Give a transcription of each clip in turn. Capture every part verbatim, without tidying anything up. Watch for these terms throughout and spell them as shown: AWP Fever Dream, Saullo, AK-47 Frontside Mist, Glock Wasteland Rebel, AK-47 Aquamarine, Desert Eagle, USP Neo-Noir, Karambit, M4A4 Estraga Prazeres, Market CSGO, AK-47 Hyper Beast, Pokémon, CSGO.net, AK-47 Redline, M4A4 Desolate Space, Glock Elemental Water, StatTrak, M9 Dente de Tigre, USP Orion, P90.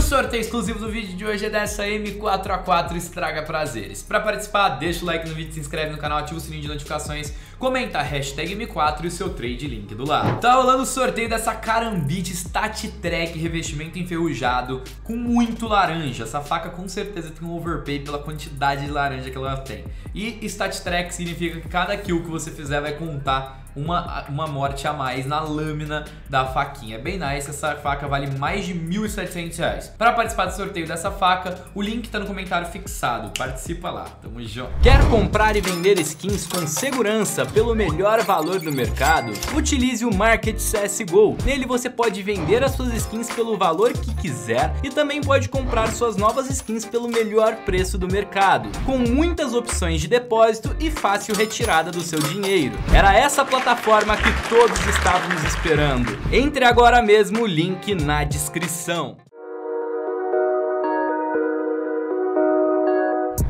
o sorteio exclusivo do vídeo de hoje é dessa M quatro A quatro Estraga Prazeres. Pra participar, deixa o like no vídeo, se inscreve no canal, ativa o sininho de notificações, comenta a hashtag M quatro e o seu trade link do lado. Tá rolando o sorteio dessa Karambit StatTrak revestimento enferrujado com muito laranja. Essa faca com certeza tem um overpay pela quantidade de laranja que ela tem. E StatTrak significa que cada kill que você fizer vai contar Uma, uma morte a mais na lâmina da faquinha. É bem nice, essa faca vale mais de mil e setecentos reais. Para participar do sorteio dessa faca, o link tá no comentário fixado. Participa lá, tamo junto. Quer comprar e vender skins com segurança pelo melhor valor do mercado? Utilize o Market C S G O. Nele você pode vender as suas skins pelo valor que quiser e também pode comprar suas novas skins pelo melhor preço do mercado, com muitas opções de depósito e fácil retirada do seu dinheiro. Era essa plataforma plataforma que todos estávamos esperando. Entre agora mesmo, o link na descrição.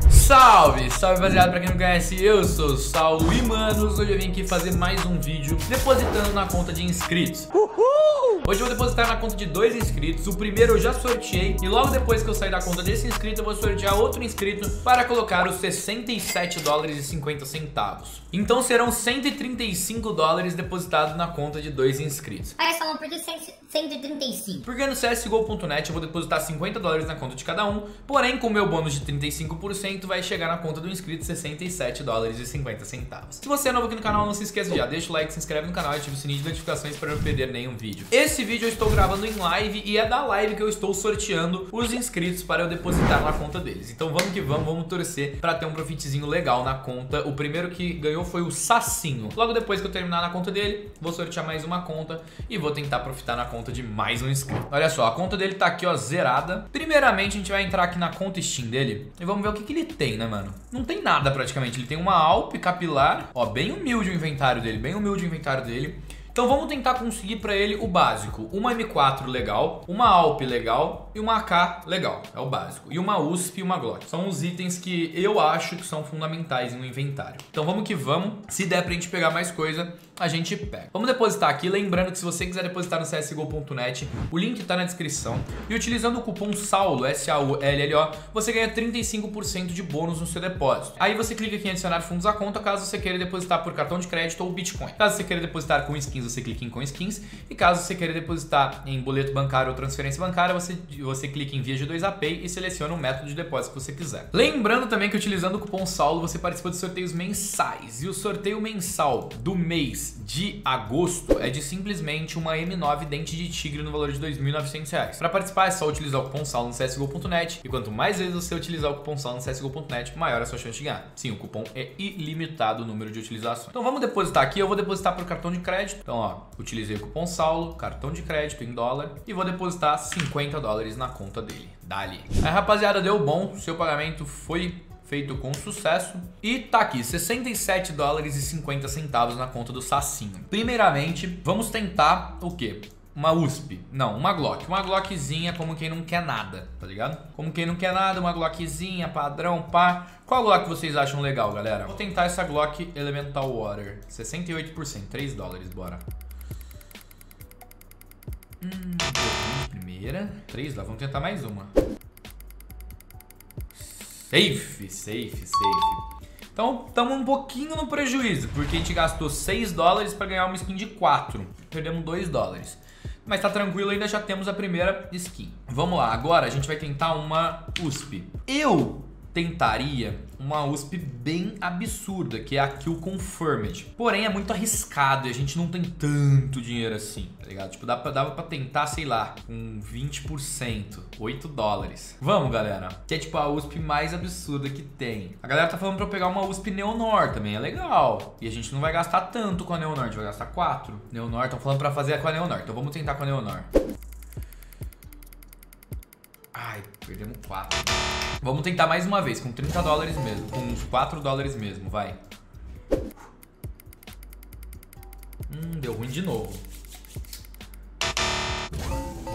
Salve, salve rapaziada, pra quem não conhece, eu sou o Saullo e manos, hoje eu vim aqui fazer mais um vídeo depositando na conta de inscritos. Uhul! Hoje eu vou depositar na conta de dois inscritos, o primeiro eu já sorteei e logo depois que eu sair da conta desse inscrito eu vou sortear outro inscrito para colocar os sessenta e sete dólares e cinquenta centavos. Então serão cento e trinta e cinco dólares depositados na conta de dois inscritos. Ah, Saullo, por que cento e trinta e cinco? Porque no C S G O ponto net eu vou depositar cinquenta dólares na conta de cada um, porém com o meu bônus de trinta e cinco por cento vai chegar na conta do inscrito sessenta e sete dólares e cinquenta centavos. Se você é novo aqui no canal, não se esqueça já, deixa o like, se inscreve no canal e ativa o sininho de notificações para não perder nenhum vídeo. Esse vídeo eu estou gravando em live e é da live que eu estou sorteando os inscritos para eu depositar na conta deles. Então vamos que vamos, vamos torcer para ter um profitzinho legal na conta. O primeiro que ganhou foi o Sacinho. Logo depois que eu terminar na conta dele, vou sortear mais uma conta e vou tentar profitar na conta de mais um inscrito. Olha só, a conta dele tá aqui, ó, zerada. Primeiramente a gente vai entrar aqui na conta Steam dele e vamos ver o que que ele tem, né, mano? Não tem nada praticamente. Ele tem uma Alp capilar. Ó, bem humilde o inventário dele, bem humilde o inventário dele. Então vamos tentar conseguir pra ele o básico. Uma M quatro legal, uma Alp legal e uma A K legal, é o básico. E uma U S P e uma Glock. São os itens que eu acho que são fundamentais em um inventário. Então vamos que vamos. Se der pra gente pegar mais coisa, a gente pega. Vamos depositar aqui, lembrando que se você quiser depositar no C S G O ponto net, o link tá na descrição. E utilizando o cupom Saullo, S A U L L O, você ganha trinta e cinco por cento de bônus no seu depósito. Aí você clica aqui em adicionar fundos à conta, caso você queira depositar por cartão de crédito ou Bitcoin. Caso você queira depositar com skins, você clica em com skins. E caso você queira depositar em boleto bancário ou transferência bancária, você, você clica em via G dois A P e seleciona o método de depósito que você quiser. Lembrando também que utilizando o cupom Saullo, você participa de sorteios mensais. E o sorteio mensal do mês de agosto é de simplesmente uma M nove Dente de Tigre no valor de dois mil e novecentos reais. Para participar é só utilizar o cupom Saullo no C S G O ponto net e quanto mais vezes você utilizar o cupom Saullo no C S G O ponto net, maior a sua chance de ganhar. Sim, o cupom é ilimitado o número de utilizações. Então vamos depositar aqui, eu vou depositar por cartão de crédito. Então ó, utilizei o cupom Saullo, cartão de crédito em dólar e vou depositar cinquenta dólares na conta dele. Dali. Aí rapaziada, deu bom, seu pagamento foi feito com sucesso. E tá aqui, sessenta e sete dólares e cinquenta centavos na conta do Sacinho. Primeiramente, vamos tentar o quê? Uma U S P. Não, uma Glock. Uma Glockzinha como quem não quer nada, tá ligado? Como quem não quer nada, uma Glockzinha, padrão, pá. Qual Glock vocês acham legal, galera? Vou tentar essa Glock Elemental Water. sessenta e oito por cento, três dólares, bora. Hum, primeira. três lá, vamos tentar mais uma. Safe, safe, safe. Então, estamos um pouquinho no prejuízo, porque a gente gastou seis dólares para ganhar uma skin de quatro. Perdemos dois dólares. Mas tá tranquilo, ainda já temos a primeira skin. Vamos lá, agora a gente vai tentar uma U S P. Eu tentaria uma U S P bem absurda, que é a Kill Confirmed. Porém, é muito arriscado e a gente não tem tanto dinheiro assim, tá ligado? Tipo, dava pra, dava pra tentar, sei lá, com vinte por cento, oito dólares. Vamos, galera. Que é tipo a U S P mais absurda que tem. A galera tá falando pra eu pegar uma U S P Neo-Noir também, é legal. E a gente não vai gastar tanto com a Neo-Noir, a gente vai gastar quatro. Neo-Noir, tão falando pra fazer com a Neo-Noir, então vamos tentar com a Neo-Noir. Ai, perdemos quatro. Vamos tentar mais uma vez, com trinta dólares mesmo. Com uns quatro dólares mesmo, vai. Hum, deu ruim de novo.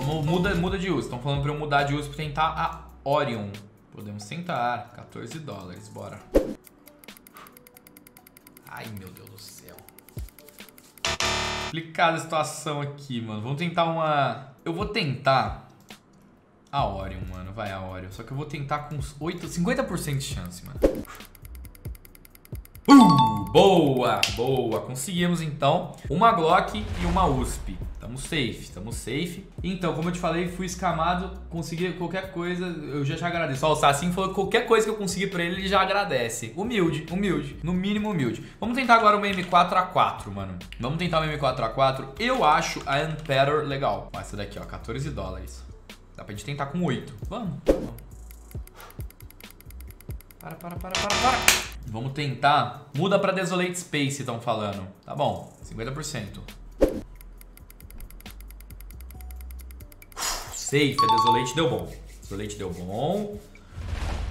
Vamos, muda, muda de U S P. Estão falando pra eu mudar de U S P e tentar a Orion. Podemos tentar, quatorze dólares, bora. Ai, meu Deus do céu. Complicada a situação aqui, mano. Vamos tentar uma... Eu vou tentar... A Orion, mano. Vai a Orion. Só que eu vou tentar com uns oito, cinquenta por cento de chance, mano. Uh, boa, boa. Conseguimos, então, uma Glock e uma U S P. Tamo safe, tamo safe. Então, como eu te falei, fui escamado. Consegui qualquer coisa, eu já já agradeço. Ó, o Sassin falou que qualquer coisa que eu conseguir pra ele, ele já agradece. Humilde, humilde. No mínimo humilde. Vamos tentar agora uma M quatro A quatro, mano. Vamos tentar uma M quatro A quatro. Eu acho a Unpattern legal. Ó, essa daqui, ó, quatorze dólares. Dá pra gente tentar com oito. Vamos, vamos. Para, para, para, para, para. Vamos tentar. Muda pra Desolate Space, estão falando. Tá bom, cinquenta por cento. Safe, a Desolate deu bom. Desolate deu bom.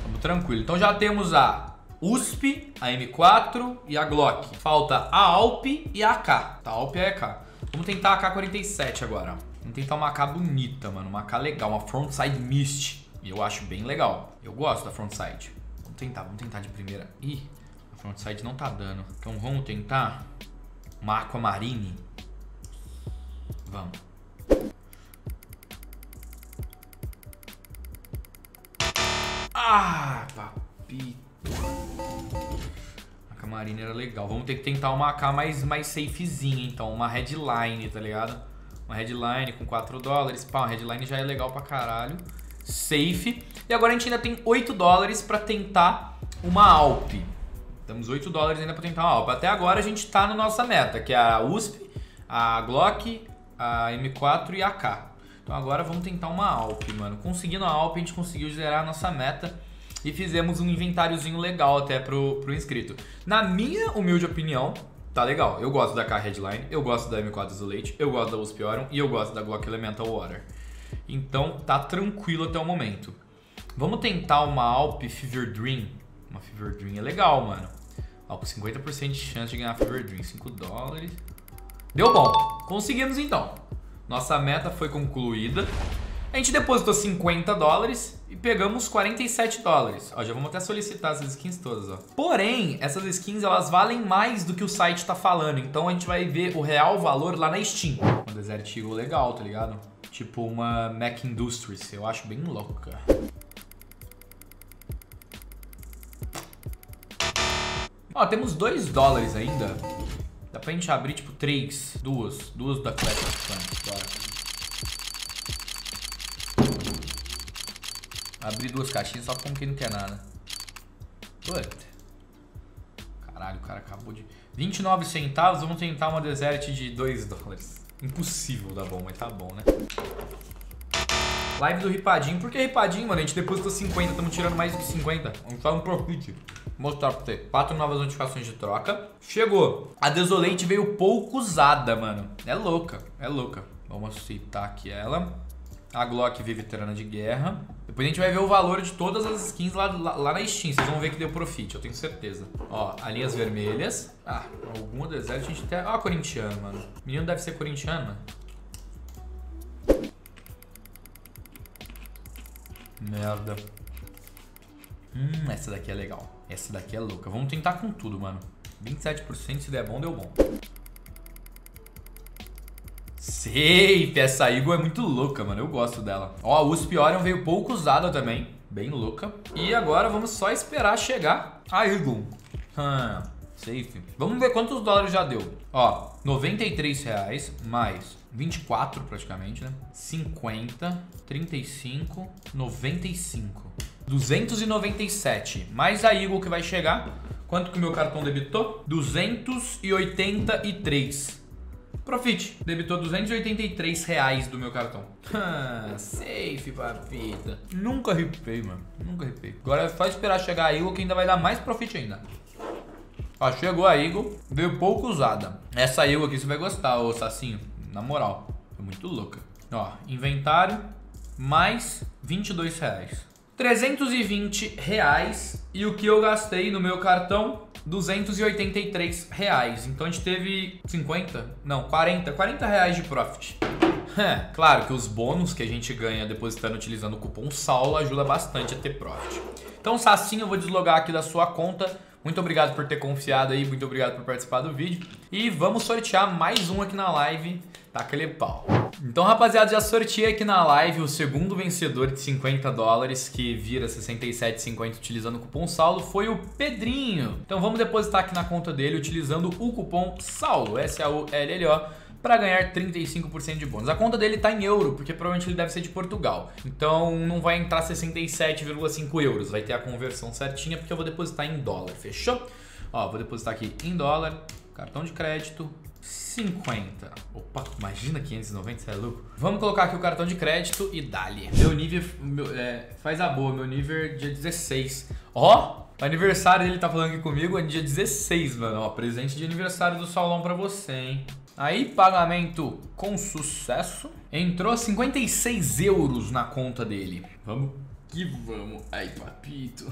Tamo tranquilo. Então já temos a U S P, a M quatro e a Glock. Falta a A W P e a A K. Tá, A W P e a A K. Vamos tentar a A K quarenta e sete agora. Vamos tentar uma A K bonita, mano. Uma A K legal, uma Frontside Mist. E eu acho bem legal. Eu gosto da Frontside. Vamos tentar, vamos tentar de primeira. Ih, a Frontside não tá dando. Então vamos tentar uma Aquamarine. Vamos. Ah, papito. A Aquamarine era legal. Vamos ter que tentar uma A K mais, mais safezinha, então. Uma Redline, tá ligado? Uma Redline com quatro dólares. Pá, uma Redline já é legal pra caralho. Safe. E agora a gente ainda tem oito dólares pra tentar uma A W P. Temos oito dólares ainda pra tentar uma A W P. Até agora a gente tá na nossa meta, que é a U S P, a Glock, a M quatro e a A K. Então agora vamos tentar uma A W P, mano. Conseguindo a A W P, a gente conseguiu zerar a nossa meta e fizemos um inventáriozinho legal até pro, pro inscrito. Na minha humilde opinião, tá legal. Eu gosto da A K Redline, eu gosto da M quatro Desolate, eu gosto da U S P Orion e eu gosto da Glock Elemental Water. Então tá tranquilo até o momento. Vamos tentar uma A W P Fever Dream. Uma Fever Dream é legal, mano. Ó, com cinquenta por cento de chance de ganhar a Fever Dream, cinco dólares. Deu bom, conseguimos então. Nossa meta foi concluída. A gente depositou cinquenta dólares e pegamos quarenta e sete dólares. Ó, já vamos até solicitar essas skins todas, ó. Porém, essas skins, elas valem mais do que o site tá falando. Então a gente vai ver o real valor lá na Steam. Um Desert Eagle legal, tá ligado? Tipo uma Mac Industries, eu acho bem louca. Ó, temos dois dólares ainda. Dá pra gente abrir, tipo, três, duas, duas da Clash of Clans, bora. Abrir duas caixinhas só com quem não quer nada. Puta. Caralho, o cara acabou de... vinte e nove centavos, vamos tentar uma Desert de dois dólares. Impossível dar bom, mas tá bom, né? Live do Ripadinho. Por que Ripadinho, mano? A gente depositou cinquenta, estamos tirando mais do que cinquenta. Vamos falar um profit. Vou mostrar pra você. Quatro novas notificações de troca. Chegou. A Desolate veio pouco usada, mano. É louca, é louca. Vamos aceitar aqui ela. A Glock veio veterana de guerra. Depois a gente vai ver o valor de todas as skins lá, lá, lá na Steam. Vocês vão ver que deu profit, eu tenho certeza. Ó, linhas vermelhas. Ah, alguma deserto a gente até... Ó, ah, corintiano, mano. Menino deve ser corintiano, mano. Merda. Hum, essa daqui é legal. Essa daqui é louca. Vamos tentar com tudo, mano. vinte e sete por cento, se der bom, deu bom. Safe! Essa Eagle é muito louca, mano. Eu gosto dela. Ó, a U S P Orion veio pouco usada também. Bem louca. E agora vamos só esperar chegar a Eagle. Ah, safe. Vamos ver quantos dólares já deu. Ó, noventa e três reais mais... vinte e quatro praticamente, né? cinquenta, trinta e cinco, noventa e cinco. duzentos e noventa e sete. Mais a Eagle que vai chegar. Quanto que o meu cartão debitou? duzentos e oitenta e três. Profit. Debitou duzentos e oitenta e três reais do meu cartão. Ah, safe, papita. Nunca ripei, mano. Nunca ripei. Agora é só esperar chegar a Eagle que ainda vai dar mais profit ainda. Ó, chegou a Eagle. Veio pouco usada. Essa Eagle aqui você vai gostar, ô Sassinho. Na moral, é muito louca. Ó, inventário, mais vinte e dois reais. trezentos e vinte reais. E o que eu gastei no meu cartão, duzentos e oitenta e três reais. Então a gente teve cinquenta, não, quarenta, quarenta reais de profit. Claro que os bônus que a gente ganha depositando utilizando o cupom Saullo ajuda bastante a ter profit. Então, Sassinho, eu vou deslogar aqui da sua conta. Muito obrigado por ter confiado aí, muito obrigado por participar do vídeo. E vamos sortear mais um aqui na live. Taca aquele pau. Então, rapaziada, já sorteei aqui na live o segundo vencedor de cinquenta dólares, que vira sessenta e sete reais e cinquenta centavos utilizando o cupom Saullo, foi o Pedrinho. Então vamos depositar aqui na conta dele utilizando o cupom Saullo, S A U L L O, para ganhar trinta e cinco por cento de bônus. A conta dele tá em euro, porque provavelmente ele deve ser de Portugal. Então não vai entrar sessenta e sete vírgula cinco euros, vai ter a conversão certinha, porque eu vou depositar em dólar, fechou? Ó, vou depositar aqui em dólar, cartão de crédito, cinquenta. Opa, imagina quinhentos e noventa, você é louco? Vamos colocar aqui o cartão de crédito e dá-lhe. Meu nível, meu, é, faz a boa, meu nível dia dezesseis. Ó! Aniversário dele tá falando aqui comigo, é dia dezesseis, mano. Ó, presente de aniversário do Saulão pra você, hein? Aí, pagamento com sucesso. Entrou cinquenta e seis euros na conta dele. Vamos que vamos. Ai, papito.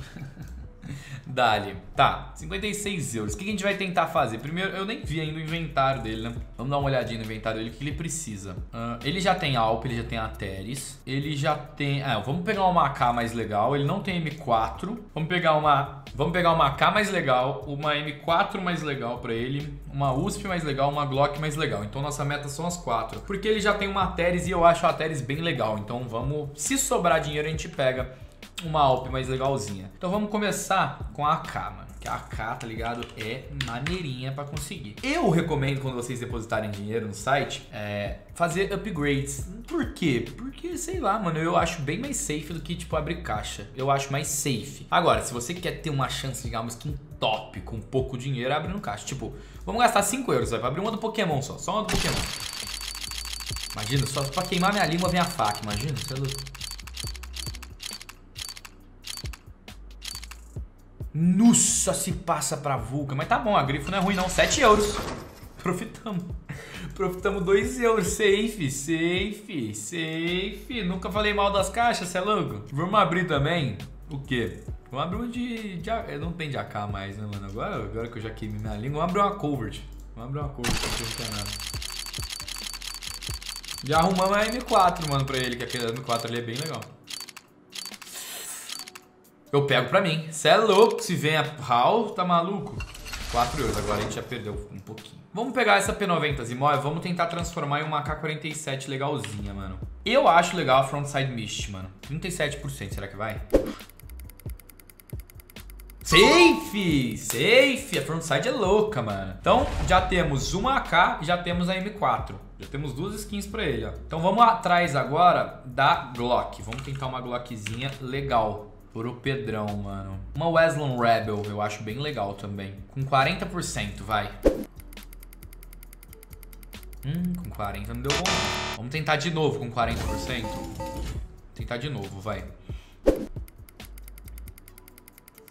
Dá-lhe. Tá, cinquenta e seis euros. O que a gente vai tentar fazer? Primeiro, eu nem vi ainda o inventário dele, né? Vamos dar uma olhadinha no inventário dele, o que ele precisa. Uh, ele já tem Alp, ele já tem Ateris. Ele já tem... Ah, vamos pegar uma A K mais legal. Ele não tem M quatro. Vamos pegar uma... Vamos pegar uma A K mais legal, uma M quatro mais legal pra ele, uma U S P mais legal, uma Glock mais legal. Então nossa meta são as quatro. Porque ele já tem uma Ateris e eu acho a Ateris bem legal. Então vamos... Se sobrar dinheiro a gente pega uma Alp mais legalzinha. Então vamos começar com a A K, mano. Que a AK, tá ligado? É maneirinha pra conseguir. Eu recomendo, quando vocês depositarem dinheiro no site, é, fazer upgrades. Por quê? Porque, sei lá, mano, eu acho bem mais safe do que, tipo, abrir caixa. Eu acho mais safe. Agora, se você quer ter uma chance de ganhar uma skin top com pouco dinheiro, abre no caixa. Tipo, vamos gastar cinco euros, vai, pra abrir uma do Pokémon só. Só uma do Pokémon. Imagina, só pra queimar minha língua vem a faca. Imagina, você é louco. Nossa, se passa pra vulca. Mas tá bom, a grifo não é ruim não, sete euros. Profitamos. Profitamos dois euros, safe, safe, safe. Nunca falei mal das caixas, cê é louco? Vamos abrir também, o quê? Vamos abrir um de, de... Não tem de A K mais, né, mano? Agora, agora que eu já queimei minha língua, vamos abrir uma covert. Vamos abrir uma covert, não tem nada. Já arrumamos a M quatro, mano, pra ele, que aquele M quatro ali é bem legal. Eu pego pra mim. Cê é louco, se vem a pau, tá maluco? quatro euros, agora a gente já perdeu um pouquinho. Vamos pegar essa P noventa Zimóia, vamos tentar transformar em uma A K quarenta e sete legalzinha, mano. Eu acho legal a Frontside Mist, mano. trinta e sete por cento, será que vai? Safe! Safe! A Frontside é louca, mano. Então, já temos uma A K e já temos a M quatro. Já temos duas skins pra ele, ó. Então, vamos atrás agora da Glock. Vamos tentar uma Glockzinha legal. Por o Pedrão, mano. Uma Wasteland Rebel, eu acho bem legal também. Com quarenta por cento, vai. Hum, com quarenta por cento não deu bom. Vamos tentar de novo com quarenta por cento. Tentar de novo, vai.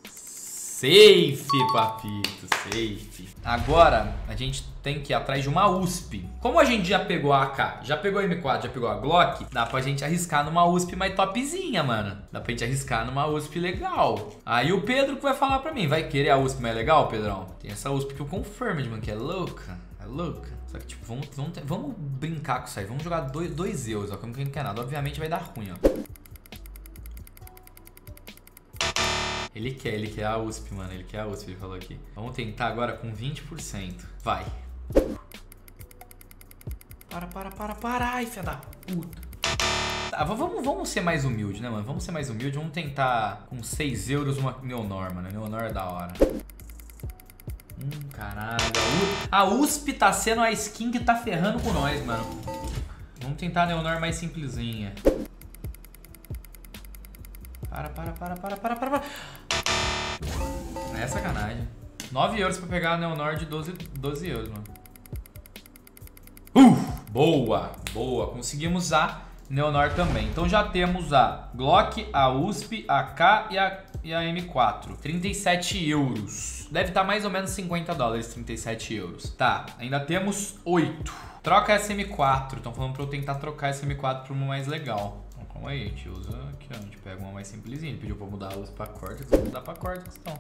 Safe, papito, safe. Agora, a gente tem que ir atrás de uma U S P. Como a gente já pegou a A K, já pegou a M quatro, já pegou a Glock, dá pra gente arriscar numa U S P mais topzinha, mano. Dá pra gente arriscar numa U S P legal. Aí o Pedro que vai falar pra mim, vai querer a U S P mais legal, Pedrão? Tem essa U S P que o Confirmed, mano, que é louca, é louca. Só que, tipo, vamos, vamos, vamos brincar com isso aí, vamos jogar dois, dois euros, ó, como que não quer nada. Obviamente vai dar ruim, ó. Ele quer, ele quer a U S P, mano. Ele quer a U S P, ele falou aqui. Vamos tentar agora com vinte por cento. Vai. Para, para, para, para. Ai, filha da puta. Tá, vamos, vamos ser mais humilde, né, mano? Vamos ser mais humilde. Vamos tentar com seis euros uma Neo-Noir, mano. Neo-Noir é da hora. Hum, caralho. A U S P tá sendo a skin que tá ferrando com nós, mano. Vamos tentar a Neo-Noir mais simplesinha. Para, para, para, para, para, para, para. É sacanagem. nove euros pra pegar a Neo-Noir de doze euros, mano. Uh, boa, boa. Conseguimos a Neo-Noir também. Então já temos a Glock, a U S P, a A K e a, e a M quatro. trinta e sete euros. Deve estar mais ou menos cinquenta dólares, trinta e sete euros. Tá, ainda temos oito. Troca essa M quatro. Estão falando pra eu tentar trocar essa M quatro pra uma mais legal. Calma aí, a gente usa aqui, ó, a gente pega uma mais simplesinha. Ele pediu pra mudar a luz pra Cortex, vou mudar pra Cortex, então.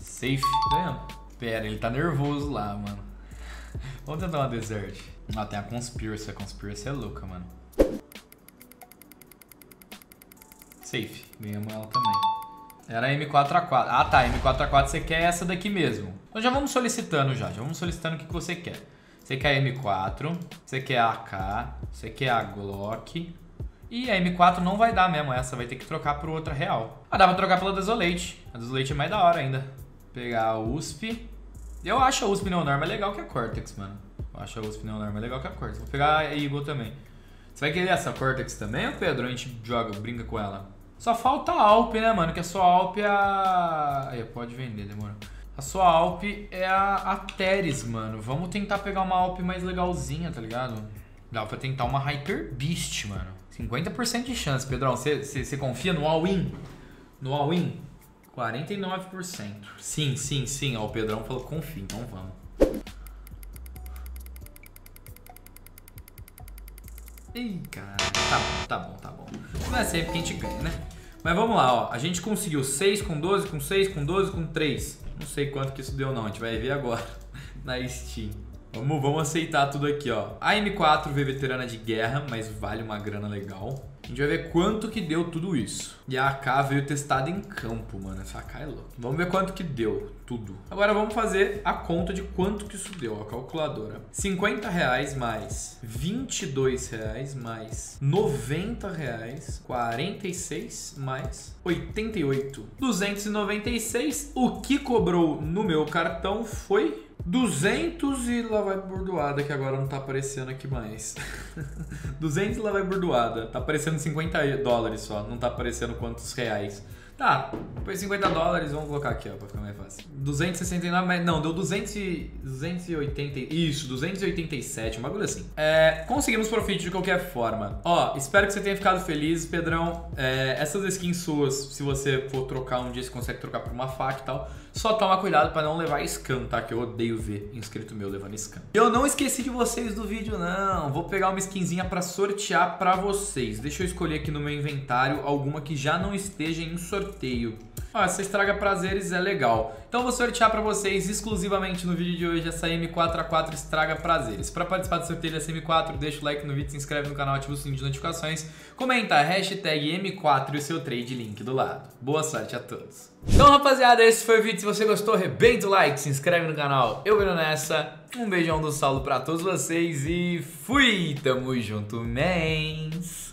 Safe, ganhamos. Pera, ele tá nervoso lá, mano. Vamos tentar uma Desert. Ah, tem a Conspiracy, a Conspiracy é louca, mano. Safe, ganhamos ela também. Era M quatro A quatro. Ah, tá. M quatro A quatro você quer essa daqui mesmo. Então já vamos solicitando já. Já vamos solicitando o que você quer. Você quer a M quatro, você quer a A K, você quer a Glock. E a M quatro não vai dar mesmo essa. Vai ter que trocar por outra real. Ah, dá pra trocar pela Desolate. A Desolate é mais da hora ainda. Vou pegar a U S P. Eu acho a U S P Neo-Noir mais legal que a Cortex, mano. Eu acho a U S P Neo-Noir mais legal que a Cortex. Vou pegar a Eagle também. Você vai querer essa Cortex também, ou Pedro? A gente joga, brinca com ela. Só falta a Alp, né, mano? Que a sua Alp é a... Aí, pode vender, demorou. A sua Alp é a, a Teres, mano. Vamos tentar pegar uma Alp mais legalzinha, tá ligado? Dá pra tentar uma Hyper Beast, mano. cinquenta por cento de chance, Pedrão. Você confia no all-in? No all-in? quarenta e nove por cento. Sim, sim, sim. Ó, o Pedrão falou, confia, então vamos. Ih, caralho. Tá bom, tá bom, tá bom. Não é sempre que a gente ganha, né? Mas vamos lá, ó. A gente conseguiu seis com doze, com seis, com doze, com três. Não sei quanto que isso deu não, a gente vai ver agora na Steam. Vamos, vamos aceitar tudo aqui, ó. A M quatro veio veterana de guerra, mas vale uma grana legal. A gente vai ver quanto que deu tudo isso. E a A K veio testada em campo, mano. Essa A K é louca. Vamos ver quanto que deu tudo. Agora vamos fazer a conta de quanto que isso deu, a calculadora. cinquenta reais mais vinte e dois reais mais noventa reais, quarenta e seis mais oitenta e oito. duzentos e noventa e seis. O que cobrou no meu cartão foi... duzentos e lá vai bordoada, que agora não tá aparecendo aqui mais. duzentos e lá vai bordoada. Tá aparecendo cinquenta dólares só, não tá aparecendo quantos reais. Tá, depois cinquenta dólares, vamos colocar aqui, ó, pra ficar mais fácil. duzentos e sessenta e nove, mas não, deu duzentos e oitenta, isso, duzentos e oitenta e sete, um bagulho assim. É, conseguimos profit de qualquer forma. Ó, espero que você tenha ficado feliz, Pedrão. É, essas skins suas, se você for trocar um dia, você consegue trocar por uma faca e tal. Só toma cuidado pra não levar scan, tá? Que eu odeio ver inscrito meu levando scan. Eu não esqueci de vocês do vídeo, não. Vou pegar uma skinzinha pra sortear pra vocês. Deixa eu escolher aqui no meu inventário alguma que já não esteja em sorteio. sorteio. Ah, essa Estraga Prazeres é legal. Então vou sortear pra vocês exclusivamente no vídeo de hoje essa M quatro A quatro Estraga Prazeres. Pra participar do sorteio dessa M quatro, deixa o like no vídeo, se inscreve no canal, ativa o sininho de notificações, comenta a hashtag M quatro e o seu trade link do lado. Boa sorte a todos. Então rapaziada, esse foi o vídeo. Se você gostou, arrebenta o like, se inscreve no canal. Eu viro nessa. Um beijão do Saullo pra todos vocês e fui! Tamo junto, mens!